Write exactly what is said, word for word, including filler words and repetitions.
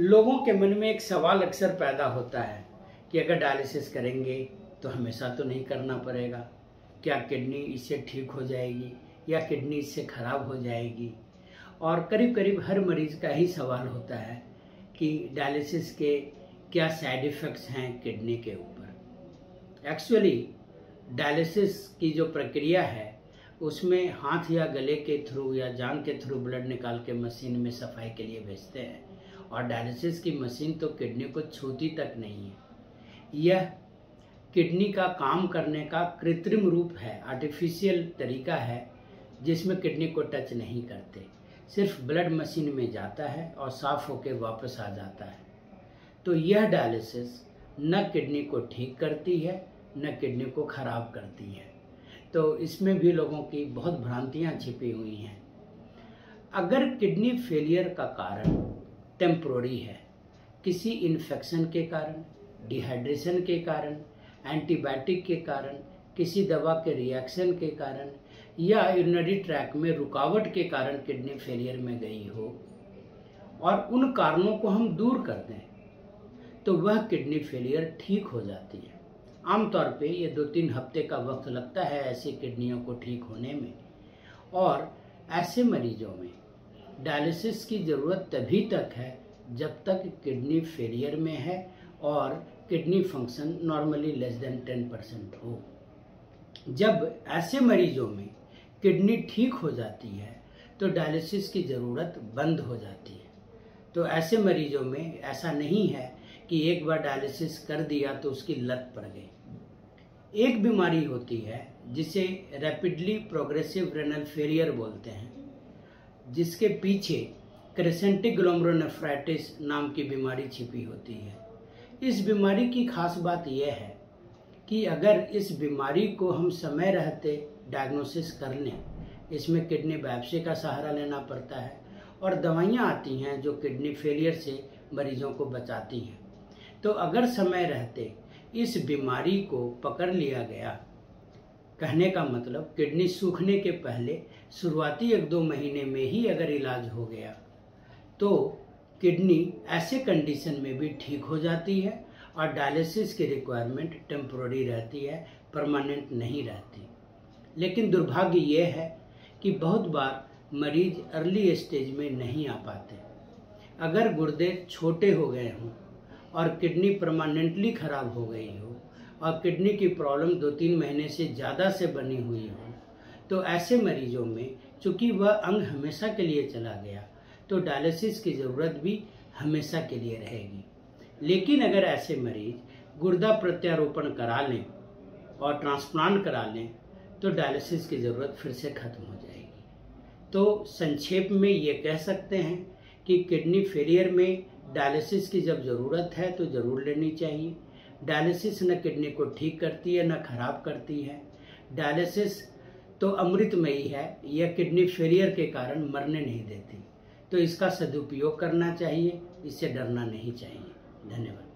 लोगों के मन में एक सवाल अक्सर पैदा होता है कि अगर डायलिसिस करेंगे तो हमेशा तो नहीं करना पड़ेगा, क्या किडनी इससे ठीक हो जाएगी या किडनी इससे ख़राब हो जाएगी। और करीब करीब हर मरीज़ का ही सवाल होता है कि डायलिसिस के क्या साइड इफ़ेक्ट्स हैं किडनी के ऊपर। एक्चुअली डायलिसिस की जो प्रक्रिया है उसमें हाथ या गले के थ्रू या जांघ के थ्रू ब्लड निकाल के मशीन में सफाई के लिए भेजते हैं, और डायलिसिस की मशीन तो किडनी को छूती तक नहीं है। यह किडनी का काम करने का कृत्रिम रूप है, आर्टिफिशियल तरीका है जिसमें किडनी को टच नहीं करते, सिर्फ ब्लड मशीन में जाता है और साफ होकर वापस आ जाता है। तो यह डायलिसिस न किडनी को ठीक करती है न किडनी को ख़राब करती है। तो इसमें भी लोगों की बहुत भ्रांतियाँ छिपी हुई हैं। अगर किडनी फेलियर का कारण टेंपरेरी है, किसी इन्फेक्शन के कारण, डिहाइड्रेशन के कारण, एंटीबायोटिक के कारण, किसी दवा के रिएक्शन के कारण या यूरिनरी ट्रैक में रुकावट के कारण किडनी फेलियर में गई हो और उन कारणों को हम दूर कर दें तो वह किडनी फेलियर ठीक हो जाती है। आमतौर पे ये दो तीन हफ्ते का वक्त लगता है ऐसी किडनियों को ठीक होने में, और ऐसे मरीजों में डायलिसिस की ज़रूरत तभी तक है जब तक किडनी फेलियर में है और kidney function normally less than ten percent हो। जब ऐसे मरीजों में किडनी ठीक हो जाती है तो डायलिसिस की ज़रूरत बंद हो जाती है। तो ऐसे मरीजों में ऐसा नहीं है कि एक बार डायलिसिस कर दिया तो उसकी लत पड़ गई। एक बीमारी होती है जिसे रैपिडली प्रोग्रेसिव रेनल फेलियर बोलते हैं, जिसके पीछे क्रिसेंटिक ग्लोमेरुलोनेफ्राइटिस नाम की बीमारी छिपी होती है। इस बीमारी की खास बात यह है कि अगर इस बीमारी को हम समय रहते डायग्नोसिस कर लें, इसमें किडनी बायोप्सी का सहारा लेना पड़ता है और दवाइयाँ आती हैं जो किडनी फेलियर से मरीजों को बचाती हैं। तो अगर समय रहते इस बीमारी को पकड़ लिया गया, कहने का मतलब किडनी सूखने के पहले शुरुआती एक दो महीने में ही अगर इलाज हो गया तो किडनी ऐसे कंडीशन में भी ठीक हो जाती है और डायलिसिस की रिक्वायरमेंट टेम्परेरी रहती है, परमानेंट नहीं रहती। लेकिन दुर्भाग्य ये है कि बहुत बार मरीज अर्ली स्टेज में नहीं आ पाते। अगर गुर्दे छोटे हो गए हों और किडनी परमानेंटली ख़राब हो गई हो और किडनी की प्रॉब्लम दो तीन महीने से ज़्यादा से बनी हुई हो तो ऐसे मरीजों में चूँकि वह अंग हमेशा के लिए चला गया तो डायलिसिस की ज़रूरत भी हमेशा के लिए रहेगी। लेकिन अगर ऐसे मरीज गुर्दा प्रत्यारोपण करा लें और ट्रांसप्लांट करा लें तो डायलिसिस की ज़रूरत फिर से ख़त्म हो जाएगी। तो संक्षेप में ये कह सकते हैं कि किडनी फेलियर में डायलिसिस की जब ज़रूरत है तो ज़रूर लेनी चाहिए। डायलिसिस न किडनी को ठीक करती है न खराब करती है। डायलिसिस तो अमृतमयी है, यह किडनी फेलियर के कारण मरने नहीं देती। तो इसका सदुपयोग करना चाहिए, इससे डरना नहीं चाहिए। धन्यवाद।